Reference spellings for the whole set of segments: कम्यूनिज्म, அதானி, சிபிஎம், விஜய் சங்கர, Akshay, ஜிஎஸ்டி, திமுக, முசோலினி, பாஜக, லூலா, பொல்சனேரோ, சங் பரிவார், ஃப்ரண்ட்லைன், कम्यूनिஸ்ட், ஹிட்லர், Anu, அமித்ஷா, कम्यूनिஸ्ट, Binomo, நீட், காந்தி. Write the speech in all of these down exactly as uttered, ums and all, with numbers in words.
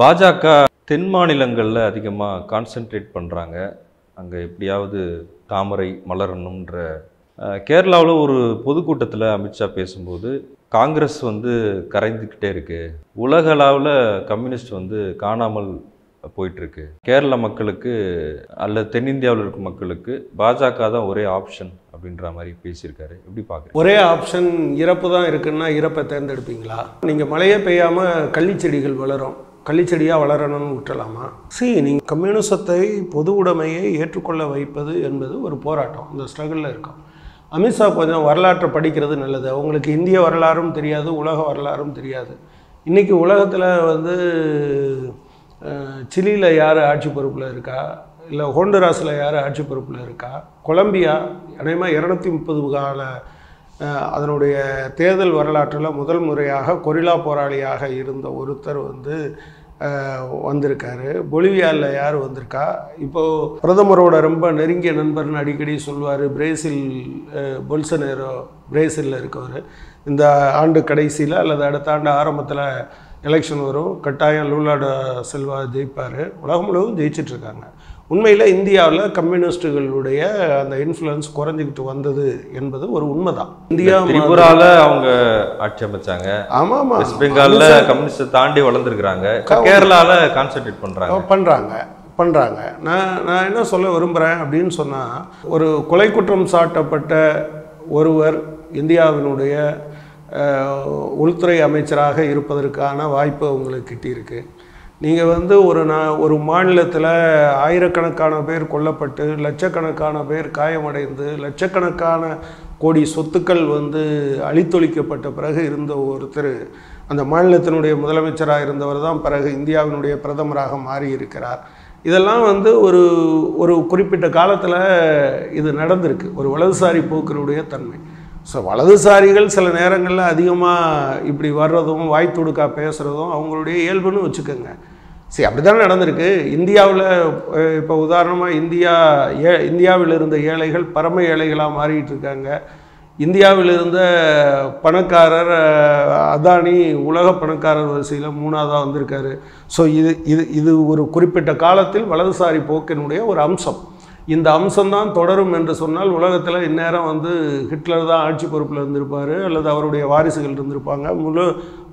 பாஜக தென் மாநிலங்களில் அதிகமாக கான்சென்ட்ரேட் பண்ணுறாங்க. அங்கே எப்படியாவது தாமரை மலரணுன்ற கேரளாவில் ஒரு பொதுக்கூட்டத்தில் அமித்ஷா பேசும்போது காங்கிரஸ் வந்து கரைந்துக்கிட்டே இருக்குது, உலக அளவில் கம்யூனிஸ்ட் வந்து காணாமல் போயிட்டுருக்கு, கேரள மக்களுக்கு அல்லது தென்னிந்தியாவில் இருக்க மக்களுக்கு பாஜக தான் ஒரே ஆப்ஷன் அப்படின்ற மாதிரி பேசியிருக்காரு. எப்படி பார்க்குறீங்க? ஒரே ஆப்ஷன் இறப்பு தான் இருக்குன்னா இறப்பை தேர்ந்தெடுப்பீங்களா? நீங்கள் மழையே பெய்யாமல் கள்ளிச்செடிகள் வளரும், கள்ளிச்செடியாக வளரணும்னு விட்டலாமா? சி நீங்கள் கம்யூனிசத்தை பொது உடைமையை ஏற்றுக்கொள்ள வைப்பது என்பது ஒரு போராட்டம், அந்த ஸ்ட்ரகிளில் இருக்கும். அமித்ஷா கொஞ்சம் வரலாற்றை படிக்கிறது நல்லது. அவங்களுக்கு இந்திய வரலாறும் தெரியாது, உலக வரலாறும் தெரியாது. இன்றைக்கி உலகத்தில் வந்து சிலியில் யார் ஆட்சி பொறுப்பில் இருக்கா, இல்லை ஹோண்டுராஸில் யார் ஆட்சி பொறுப்பில் இருக்கா, கொலம்பியா அநேகமாக இரநூத்தி முப்பது கால அதனுடைய தேர்தல் வரலாற்றில் முதல் முறையாக கொரில்லா போராளியாக இருந்த ஒருத்தர் வந்து வந்திருக்காரு, பொலிவியாவில் யார் வந்திருக்கா, இப்போது பிரதமரோட ரொம்ப நெருங்கிய நண்பர்னு அடிக்கடி சொல்வார் பிரேசில் பொல்சனேரோ பிரேசிலில் இருக்கவர். இந்த ஆண்டு கடைசியில் அல்லது அடுத்த ஆண்டு ஆரம்பத்தில் எலெக்ஷன் வரும், கட்டாயம் லூலாட செல்வா ஜெயிப்பார், உலகம் முழுவதும் ஜெயிச்சிட்ருக்காங்க. உண்மையில் இந்தியாவில் கம்யூனிஸ்டுகளுடைய அந்த இன்ஃப்ளூயன்ஸ் குறைஞ்சிக்கிட்டு வந்தது என்பது ஒரு உண்மை தான். இந்தியா திரிபுராவில் அவங்க ஆட்சி அமைச்சாங்க. ஆமாம் ஆமாம், வெஸ்ட் பெங்காலில் கம்யூனிஸ்டை தாண்டி வளர்ந்துருக்குறாங்க, கேரளாவில் கான்சென்ட்ரேட் பண்ணுறாங்க பண்ணுறாங்க பண்ணுறாங்க நான் நான் என்ன சொல்ல விரும்புகிறேன் அப்படின்னு சொன்னால், ஒரு கொலை குற்றம் சாட்டப்பட்ட ஒருவர் இந்தியாவினுடைய உள்துறை அமைச்சராக இருப்பதற்கான வாய்ப்பு அவங்களுக்கு கிட்டியிருக்கு. நீங்கள் வந்து ஒரு நா ஒரு மாநிலத்தில் ஆயிரக்கணக்கான பேர் கொல்லப்பட்டு, லட்சக்கணக்கான பேர் காயமடைந்து, லட்சக்கணக்கான கோடி சொத்துக்கள் வந்து அழித்தொழிக்கப்பட்ட பிறகு இருந்த ஒருத்தர், அந்த மாநிலத்தினுடைய முதலமைச்சராக இருந்தவர் தான் பிறகு இந்தியாவினுடைய பிரதமராக மாறி இருக்கிறார். இதெல்லாம் வந்து ஒரு ஒரு குறிப்பிட்ட காலத்தில் இது நடந்திருக்கு, ஒரு வலதுசாரி போக்கினுடைய தன்மை. ஸோ வலதுசாரிகள் சில நேரங்களில் அதிகமாக இப்படி வர்றதும் வாய் துடுக்கா பேசுகிறதும் அவங்களுடைய இயல்புன்னு வச்சுக்கோங்க. சரி, அப்படி தானே நடந்திருக்கு இந்தியாவில். இப்போ உதாரணமாக இந்தியா ஏ இந்தியாவில் இருந்த ஏழைகள் பரம ஏழைகளாக மாறிட்டு இருக்காங்க. இந்தியாவில் இருந்த பணக்காரர் அதானி உலக பணக்காரர் வரிசையில் மூணாவதாக வந்திருக்காரு. ஸோ இது இது இது ஒரு குறிப்பிட்ட காலத்தில் வலதுசாரி போக்கினுடைய ஒரு அம்சம். இந்த அம்சம்தான் தொடரும் என்று சொன்னால் உலகத்தில் இந்நேரம் வந்து ஹிட்லர் தான் ஆட்சி பொறுப்பில் இருந்திருப்பார், அல்லது அவருடைய வாரிசுகள் இருந்திருப்பாங்க, முழு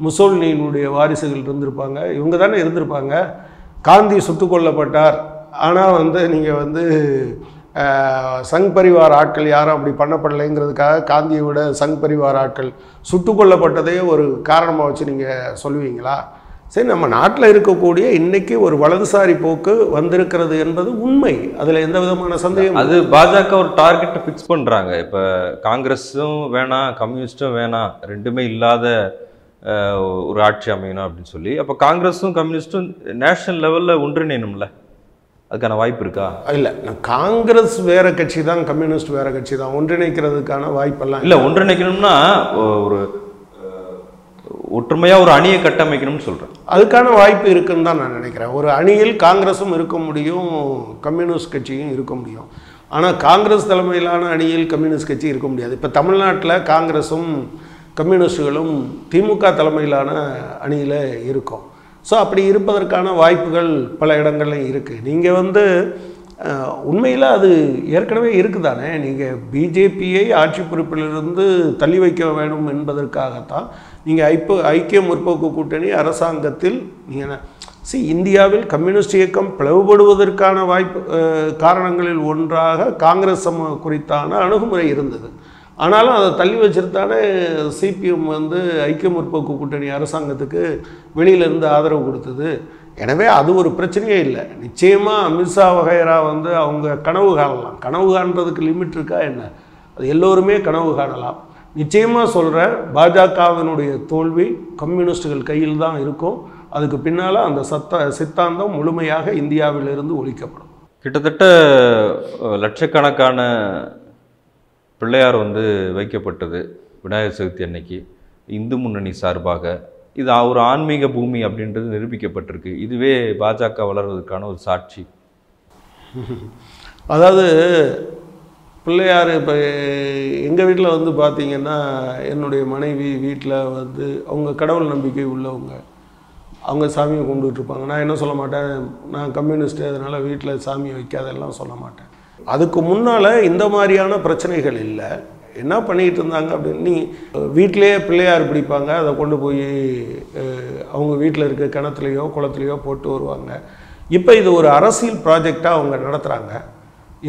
முசோலினியினுடைய வாரிசுகள் இருந்திருப்பாங்க, இவங்க தானே இருந்திருப்பாங்க. காந்தி சுட்டு கொல்லப்பட்டார், ஆனால் வந்து நீங்கள் வந்து சங் பரிவார் ஆட்கள் யாரும் அப்படி பண்ணப்படலைங்கிறதுக்காக காந்தியை விட சங் பரிவார் ஆட்கள் சுட்டு கொல்லப்பட்டதே ஒரு காரணமாக வச்சு நீங்கள் சொல்லுவீங்களா? சரி, நம்ம நாட்டில் இருக்கக்கூடிய இன்றைக்கி ஒரு வலதுசாரி போக்கு வந்திருக்கிறது என்பது உண்மை, அதில் எந்த விதமான சந்தேகம். அது பாஜக ஒரு டார்கெட்டை ஃபிக்ஸ் பண்ணுறாங்க. இப்போ காங்கிரஸும் வேணாம், கம்யூனிஸ்ட்டும் வேணாம், ரெண்டுமே இல்லாத ஒரு ஆட்சி அமையணும் அப்படின்னு சொல்லி, அப்போ காங்கிரஸும் கம்யூனிஸ்ட்டும் நேஷனல் லெவலில் ஒன்றிணையணும்ல, அதுக்கான வாய்ப்பு இருக்கா? இல்லை, நான் காங்கிரஸ் வேறு கட்சி தான், கம்யூனிஸ்ட் வேறு கட்சி தான், ஒன்றிணைக்கிறதுக்கான வாய்ப்பெல்லாம் இல்லை. ஒன்றிணைக்கணும்னா ஒரு ஒற்றுமையாக ஒரு அணியை கட்டமைக்கணும்னு சொல்கிறேன், அதுக்கான வாய்ப்பு இருக்குன்னு தான் நான் நினைக்கிறேன். ஒரு அணியில் காங்கிரஸும் இருக்க முடியும், கம்யூனிஸ்ட் கட்சியும் இருக்க முடியும். ஆனால் காங்கிரஸ் தலைமையிலான அணியில் கம்யூனிஸ்ட் கட்சி இருக்க முடியாது. இப்போ தமிழ்நாட்டில் காங்கிரஸும் கம்யூனிஸ்டுகளும் திமுக தலைமையிலான அணியில் இருக்கும். ஸோ அப்படி இருப்பதற்கான வாய்ப்புகள் பல இடங்கள்லையும் இருக்குது. நீங்கள் வந்து உண்மையில் அது ஏற்கனவே இருக்குதானே, நீங்கள் பிஜேபியை ஆட்சி பொறுப்பிலிருந்து தள்ளி வைக்க வேண்டும் என்பதற்காகத்தான் நீங்கள் ஐப்போ ஐக்கிய முற்போக்கு கூட்டணி அரசாங்கத்தில் நீங்கள் சி இந்தியாவில் கம்யூனிஸ்ட் இயக்கம் பிளவுபடுவதற்கான வாய்ப்பு காரணங்களில் ஒன்றாக காங்கிரஸ் குறித்தான அணுகுமுறை இருந்தது. ஆனாலும் அதை தள்ளி வச்சுருத்தானே சிபிஎம் வந்து ஐக்கிய முற்போக்கு கூட்டணி அரசாங்கத்துக்கு வெளியிலேருந்து ஆதரவு கொடுத்தது. எனவே அது ஒரு பிரச்சனையே இல்லை. நிச்சயமாக அமித்ஷா வகைரா வந்து அவங்க கனவு காணலாம். கனவு காண்றதுக்கு லிமிட் இருக்கா என்ன? அது எல்லோருமே கனவு காணலாம். நிச்சயமாக சொல்கிறேன், பாஜகவினுடைய தோல்வி கம்யூனிஸ்டுகள் கையில் தான் இருக்கும். அதுக்கு பின்னால் அந்த சத்த சித்தாந்தம் முழுமையாக இந்தியாவிலிருந்து ஒழிக்கப்படும். கிட்டத்தட்ட லட்சக்கணக்கான பிள்ளையார் வந்து வைக்கப்பட்டது விநாயகர் சதுர்த்தி அன்னைக்கு இந்து முன்னணி சார்பாக. இது ஒரு ஆன்மீக பூமி அப்படின்றது நிரூபிக்கப்பட்டிருக்கு. இதுவே பாஜக வளர்வதற்கான ஒரு சாட்சி. அதாவது பிள்ளையார் இப்போ எங்கள் வீட்டில் வந்து பார்த்திங்கன்னா, என்னுடைய மனைவி வீட்டில் வந்து அவங்க கடவுள் நம்பிக்கை உள்ளவங்க, அவங்க சாமியை கும்பிட்டுட்டு இருப்பாங்க. நான் என்ன சொல்ல மாட்டேன், நான் கம்யூனிஸ்ட் அதனால் வீட்டில் சாமி வைக்காதெல்லாம் சொல்ல மாட்டேன். அதுக்கு முன்னால் இந்த மாதிரியான பிரச்சனைகள் இல்லை. என்ன பண்ணிகிட்டு இருந்தாங்க அப்படின்னு வீட்டிலேயே பிள்ளையார் பிடிப்பாங்க, அதை கொண்டு போய் அவங்க வீட்டில் இருக்க கிணத்துலையோ குளத்துலையோ போட்டு வருவாங்க. இப்போ இது ஒரு அரசியல் ப்ராஜெக்டாக அவங்க நடத்துகிறாங்க.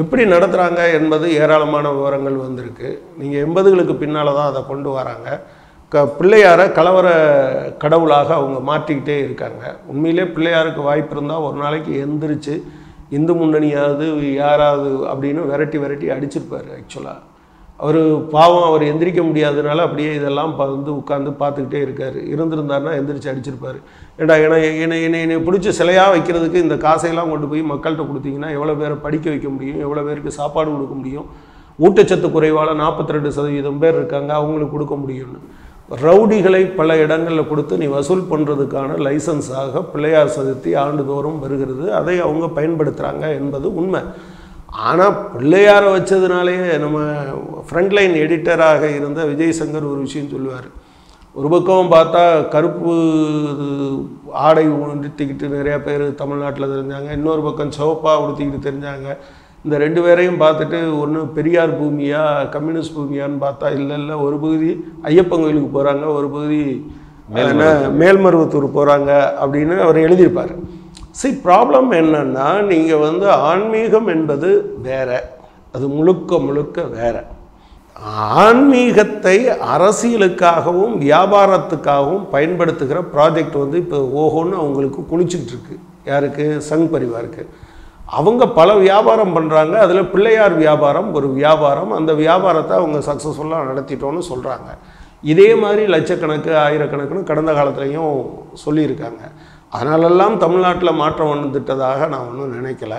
எப்படி நடத்துகிறாங்க என்பது ஏராளமான விவரங்கள் வந்திருக்கு. நீங்கள் எண்பதுகளுக்கு பின்னால் தான் அதை கொண்டு வராங்க. க பிள்ளையாரை கலவர கடவுளாக அவங்க மாற்றிக்கிட்டே இருக்காங்க. உண்மையிலே பிள்ளையாருக்கு வாய்ப்பு இருந்தால் ஒரு நாளைக்கு எந்திரிச்சு இந்து முன்னணியாவது யாராவது அப்படின்னு விரட்டி விரட்டி அடிச்சிருப்பார். ஆக்சுவலாக அவர் பாவம், அவர் எந்திரிக்க முடியாததுனால அப்படியே இதெல்லாம் வந்து உட்காந்து பார்த்துக்கிட்டே இருக்கார். இருந்திருந்தாருன்னா எந்திரிச்சு அடிச்சிருப்பார். ஏண்டா ஏன்னா என்னை என்னை என்னை பிடிச்சி சிலையாக வைக்கிறதுக்கு இந்த காசையெல்லாம் கொண்டு போய் மக்கள்கிட்ட கொடுத்தீங்கன்னா எவ்வளோ பேரை படிக்க வைக்க முடியும், எவ்வளோ பேருக்கு சாப்பாடு கொடுக்க முடியும், ஊட்டச்சத்து குறைவால் நாற்பத்தி ரெண்டு சதவீதம் பேர் இருக்காங்க அவங்களுக்கு கொடுக்க முடியும்னு ரவுடிகளை பல இடங்களில் கொடுத்து நீ வசூல் பண்ணுறதுக்கான லைசன்ஸாக பிள்ளையார் சதுர்த்தி ஆண்டுதோறும் வருகிறது. அதை அவங்க பயன்படுத்துகிறாங்க என்பது உண்மை. ஆனால் பிள்ளையாரை வச்சதுனாலேயே நம்ம ஃப்ரண்ட்லைன் எடிட்டராக இருந்த விஜய் சங்கர் ஒரு விஷயம் சொல்லுவார். ஒரு பக்கம் பார்த்தா கருப்பு ஆடை உடுத்திக்கிட்டு நிறையா பேர் தமிழ்நாட்டில் தெரிஞ்சாங்க, இன்னொரு பக்கம் சிவப்பாக உடுத்திக்கிட்டு தெரிஞ்சாங்க. இந்த ரெண்டு பேரையும் பார்த்துட்டு ஒன்று பெரியார் பூமியா கம்யூனிஸ்ட் பூமியான்னு பார்த்தா இல்லை இல்லை, ஒரு பகுதி ஐயப்பன் கோயிலுக்கு போகிறாங்க, ஒரு பகுதி மேல்மருவத்தூர் போகிறாங்க அப்படின்னு அவர் எழுதியிருப்பார். சரி, ப்ராப்ளம் என்னன்னா நீங்கள் வந்து ஆன்மீகம் என்பது வேற, அது முழுக்க முழுக்க வேற. ஆன்மீகத்தை அரசியலுக்காகவும் வியாபாரத்துக்காகவும் பயன்படுத்துகிற ப்ராஜெக்ட் வந்து இப்போ ஓஹோன்னு அவங்களுக்கு குளிச்சுக்கிட்டு இருக்கு. யாருக்கு? சங் பரிவாருக்கு. அவங்க பல வியாபாரம் பண்ணுறாங்க. அதில் பிள்ளையார் வியாபாரம் ஒரு வியாபாரம். அந்த வியாபாரத்தை அவங்க சக்ஸஸ்ஃபுல்லாக நடத்திட்டோன்னு சொல்கிறாங்க. இதே மாதிரி லட்சக்கணக்கு ஆயிரக்கணக்குன்னு கடந்த காலத்துலேயும் சொல்லியிருக்காங்க. அதனாலெல்லாம் தமிழ்நாட்டில் மாற்றம் வந்துட்டதாக நான் ஒன்றும் நினைக்கலை.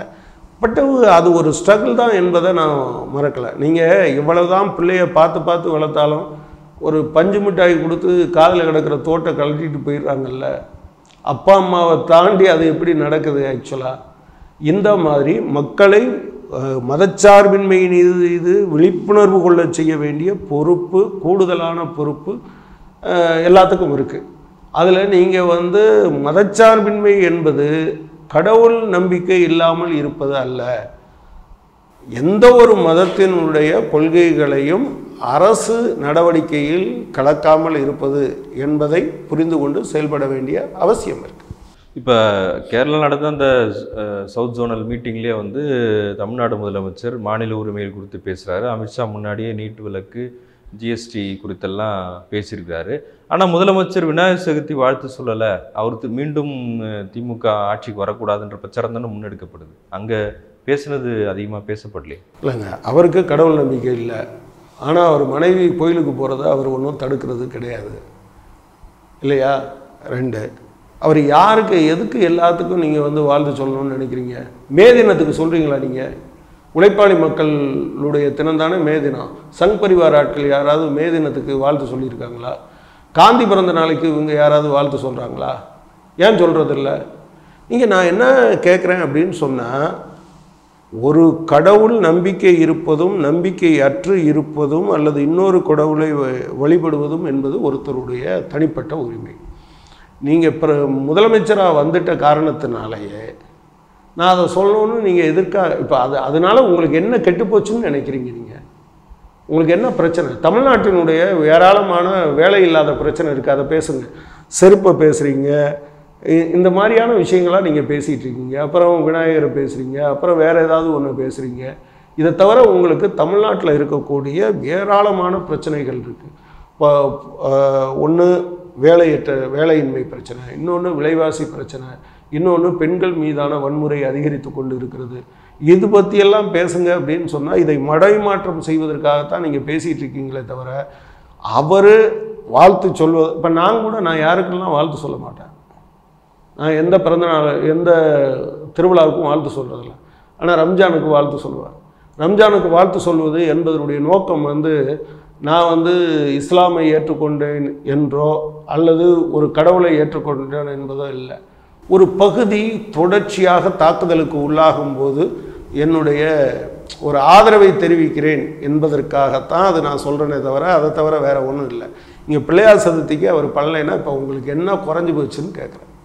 பட் அது ஒரு ஸ்ட்ரகிள் தான் என்பதை நான் மறக்கலை. நீங்கள் இவ்வளவு தான் பிள்ளையை பார்த்து பார்த்து வளர்த்தாலும் ஒரு பஞ்சு மிட்டாய் கொடுத்து காதில் கிடக்கிற தோட்டை கழட்டிட்டு போயிடுறாங்கல்ல, அப்பா அம்மாவை தாண்டி அது எப்படி நடக்குது? ஆக்சுவலாக இந்த மாதிரி மக்களை மதச்சார்பின்மையின் இது இது விழிப்புணர்வு கொள்ள செய்ய வேண்டிய பொறுப்பு, கூடுதலான பொறுப்பு எல்லாத்துக்கும் இருக்குது. அதில் நீங்கள் வந்து மதச்சார்பின்மை என்பது கடவுள் நம்பிக்கை இல்லாமல் இருப்பது அல்ல. எந்த ஒரு மதத்தினுடைய கொள்கைகளையும் அரசு நடவடிக்கையில் கலக்காமல் இருப்பது என்பதை புரிந்து கொண்டு செயல்பட வேண்டிய அவசியம் இருக்குது. இப்போ கேரளா நடந்த அந்த சவுத் ஜோனல் மீட்டிங்லேயே வந்து தமிழ்நாடு முதலமைச்சர் மாநில உரிமைகள் குறித்து பேசுகிறாரு. அமித்ஷா முன்னாடியே நீட் விலக்கு, ஜிஎஸ்டி குறித்தெல்லாம் பேசியிருக்கிறாரு. ஆனால் முதலமைச்சர் விநாயகர் சதுர்த்தி வாழ்த்து சொல்லலை. அவருக்கு மீண்டும் திமுக ஆட்சிக்கு வரக்கூடாதுன்ற பிரச்சாரம் தானே முன்னெடுக்கப்படுது. அங்கே பேசுனது அதிகமாக பேசப்படலையே. இல்லைங்க, அவருக்கு கடவுள் நம்பிக்கை இல்லை. ஆனால் அவர் மனைவி கோயிலுக்கு போகிறத அவர் ஒன்றும் தடுக்கிறது கிடையாது இல்லையா? ரெண்டு, அவர் யாருக்கு எதுக்கு எல்லாத்துக்கும் நீங்கள் வந்து வாழ்த்து சொல்லணும்னு நினைக்கிறீங்க? மே தினத்துக்கு சொல்கிறீங்களா? நீங்கள் உழைப்பாளி மக்களுடைய தினம்தானே மே தினம். சங் பரிவார் ஆட்கள் யாராவது மே தினத்துக்கு வாழ்த்து சொல்லியிருக்காங்களா? காந்தி பிறந்த நாளைக்கு இவங்க யாராவது வாழ்த்து சொல்கிறாங்களா? ஏன் சொல்கிறதில்ல? நீங்கள் நான் என்ன கேட்குறேன் அப்படின்னு சொன்னால், ஒரு கடவுள் நம்பிக்கை இருப்பதும் நம்பிக்கை அற்று இருப்பதும் அல்லது இன்னொரு கடவுளை வழிபடுவதும் என்பது ஒருத்தருடைய தனிப்பட்ட உரிமை. நீங்கள் பிற முதலமைச்சராக வந்துட்ட காரணத்தினாலேயே நான் அதை சொல்லணும்னு நீங்கள் எதிர்க்க இப்போ அது அதனால் உங்களுக்கு என்ன கெட்டுப்போச்சுன்னு நினைக்கிறீங்க? நீங்கள் உங்களுக்கு என்ன பிரச்சனை? தமிழ்நாட்டினுடைய ஏராளமான வேலை இல்லாத பிரச்சனை இருக்குது, அதை பேசுங்க. செருப்பை பேசுகிறீங்க, இந்த மாதிரியான விஷயங்களாக நீங்கள் பேசிகிட்டு இருக்கீங்க. அப்புறம் விநாயகரை பேசுகிறீங்க, அப்புறம் வேறு ஏதாவது ஒன்று பேசுகிறீங்க. இதை தவிர உங்களுக்கு தமிழ்நாட்டில் இருக்கக்கூடிய ஏராளமான பிரச்சனைகள் இருக்குது. இப்போ ஒன்று வேலையற்ற வேலையின்மை பிரச்சனை, இன்னொன்று விலைவாசி பிரச்சனை, இன்னொன்று பெண்கள் மீதான வன்முறை அதிகரித்து கொண்டு இருக்கிறது. இது பற்றியெல்லாம் பேசுங்க அப்படின்னு சொன்னால் இதை மடைமாற்றம் செய்வதற்காகத்தான் நீங்கள் பேசிகிட்டு இருக்கீங்களே தவிர அவர் வாழ்த்து சொல்வது. இப்போ நான் கூட நான் யாருக்கெல்லாம் வாழ்த்து சொல்ல மாட்டேன். நான் எந்த பிறந்தநாள் எந்த திருவிழாவுக்கும் வாழ்த்து சொல்கிறதில்ல. ஆனால் ரம்ஜானுக்கு வாழ்த்து சொல்லுவார். ரம்ஜானுக்கு வாழ்த்து சொல்வது என்பதனுடைய நோக்கம் வந்து நான் வந்து இஸ்லாமை ஏற்றுக்கொண்டேன் என்றோ அல்லது ஒரு கடவுளை ஏற்றுக்கொண்டேன் என்பதோ இல்லை. ஒரு பகுதி தொடர்ச்சியாக தாக்குதலுக்கு உள்ளாகும் போது என்னுடைய ஒரு ஆதரவை தெரிவிக்கிறேன் என்பதற்காகத்தான் அது நான் சொல்கிறேனே தவிர அதை தவிர வேறு ஒன்றும் இல்லை. இங்கே பிள்ளையார் சதுர்த்திக்கு அவர் பண்ணலைன்னா இப்போ உங்களுக்கு என்ன குறைஞ்சி போச்சுன்னு கேட்குறேன்.